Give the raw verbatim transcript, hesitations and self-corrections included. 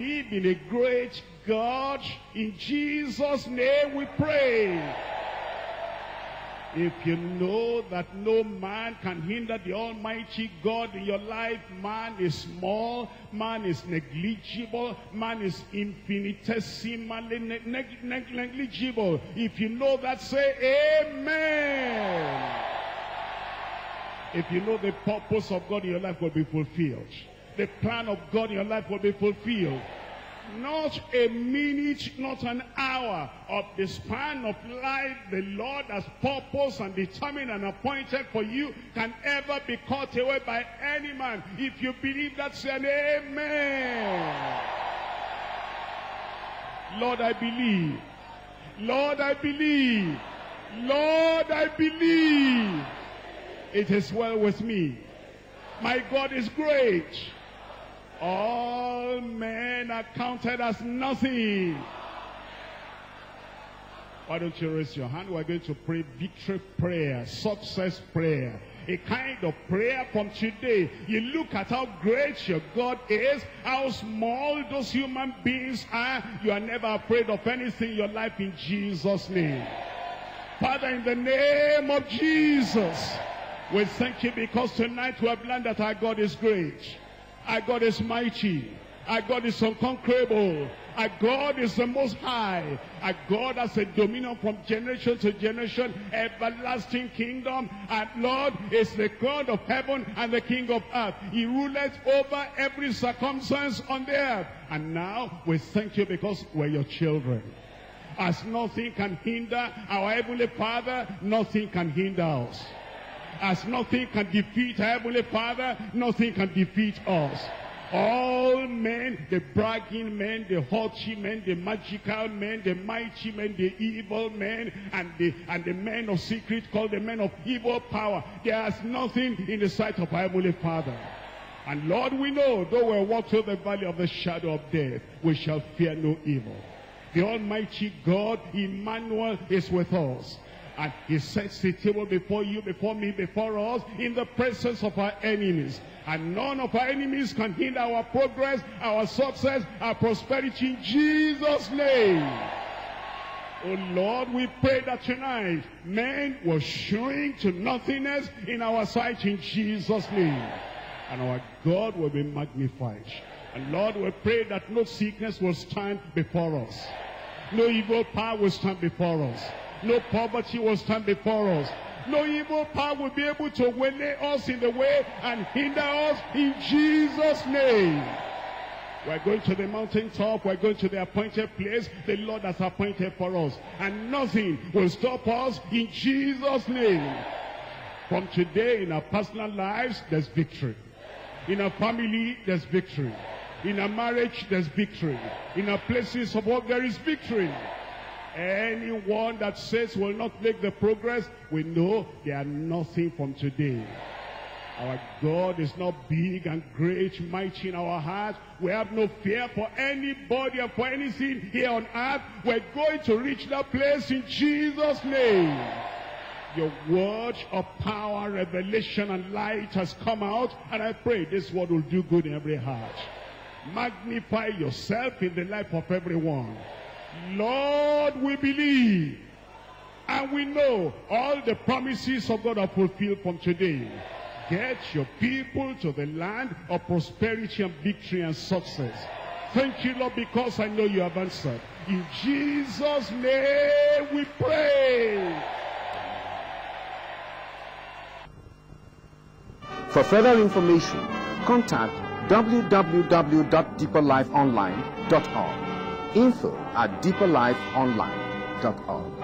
He's been a great God. In Jesus' name we pray. If you know that no man can hinder the Almighty God in your life, man is small, man is negligible, man is infinitesimally neg neg neg negligible. If you know that, say amen. If you know the purpose of God in your life will be fulfilled. The plan of God in your life will be fulfilled. Not a minute, not an hour of the span of life the Lord has purposed and determined and appointed for you can ever be cut away by any man. If you believe that, say an amen. Lord, I believe. Lord, I believe. Lord, I believe. It is well with me. My God is great. All men are counted as nothing. Why don't you raise your hand? We're going to pray victory prayer, success prayer. A kind of prayer from today. You look at how great your God is, how small those human beings are. You are never afraid of anything in your life in Jesus' name. Father, in the name of Jesus, we thank you because tonight we have learned that our God is great. Our God is mighty. Our God is unconquerable. Our God is the Most High. Our God has a dominion from generation to generation, everlasting kingdom. Our Lord is the God of heaven and the King of earth. He ruleth over every circumstance on the earth. And now we thank you because we're your children. As nothing can hinder our Heavenly Father, nothing can hinder us. As nothing can defeat Heavenly Father, nothing can defeat us. All men, the bragging men, the haughty men, the magical men, the mighty men, the evil men, and the, and the men of secret called the men of evil power, there is nothing in the sight of Heavenly Father. And Lord, we know, though we walk through the valley of the shadow of death, we shall fear no evil. The Almighty God, Emmanuel, is with us. And he sets the table before you, before me, before us, in the presence of our enemies. And none of our enemies can hinder our progress, our success, our prosperity in Jesus' name. Oh Lord, we pray that tonight men will shrink to nothingness in our sight in Jesus' name. And our God will be magnified. And Lord, we pray that no sickness will stand before us. No evil power will stand before us. No poverty will stand before us. No evil power will be able to waylay us in the way and hinder us in Jesus' name. We're going to the mountaintop. We're going to the appointed place the Lord has appointed for us. And nothing will stop us in Jesus' name. From today, in our personal lives, there's victory. In our family, there's victory. In our marriage, there's victory. In our places of work, there is victory. Anyone that says will not make the progress, we know they are nothing from today. Our God is not big and great, mighty in our hearts. We have no fear for anybody or for anything here on earth. We're going to reach that place in Jesus' name. Your word of power, revelation, and light has come out, and I pray this word will do good in every heart. Magnify yourself in the life of everyone. Lord, we believe and we know all the promises of God are fulfilled from today. Get your people to the land of prosperity and victory and success. Thank you, Lord, because I know you have answered. In Jesus' name we pray. For further information, contact w w w dot deeper life online dot org. Info at deeper life online dot org.